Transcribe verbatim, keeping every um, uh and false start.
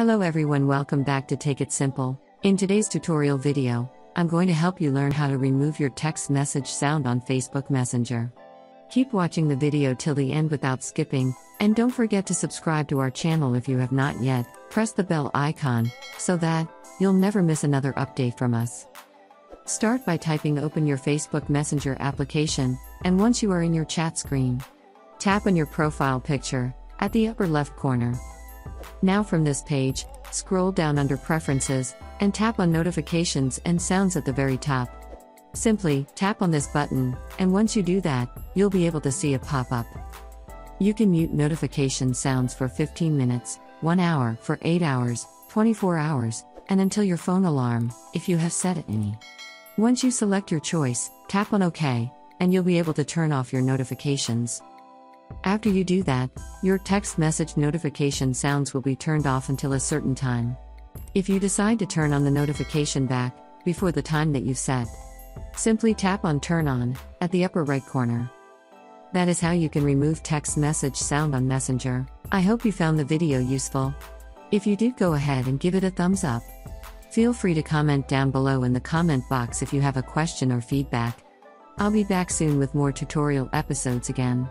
Hello everyone, welcome back to Tech It Simple. In today's tutorial video, I'm going to help you learn how to remove your text message sound on Facebook Messenger. Keep watching the video till the end without skipping, and don't forget to subscribe to our channel if you have not yet. Press the bell icon, so that you'll never miss another update from us. Start by typing open your Facebook Messenger application, and once you are in your chat screen, tap on your profile picture, at the upper left corner. Now from this page, scroll down under Preferences, and tap on Notifications and Sounds at the very top. Simply tap on this button, and once you do that, you'll be able to see a pop-up. You can mute notification sounds for fifteen minutes, one hour, for eight hours, twenty-four hours, and until your phone alarm, if you have set any. Once you select your choice, tap on OK, and you'll be able to turn off your notifications. After you do that, your text message notification sounds will be turned off until a certain time. If you decide to turn on the notification back, before the time that you set, simply tap on Turn On, at the upper right corner. That is how you can remove text message sound on Messenger. I hope you found the video useful. If you did, go ahead and give it a thumbs up. Feel free to comment down below in the comment box if you have a question or feedback. I'll be back soon with more tutorial episodes again.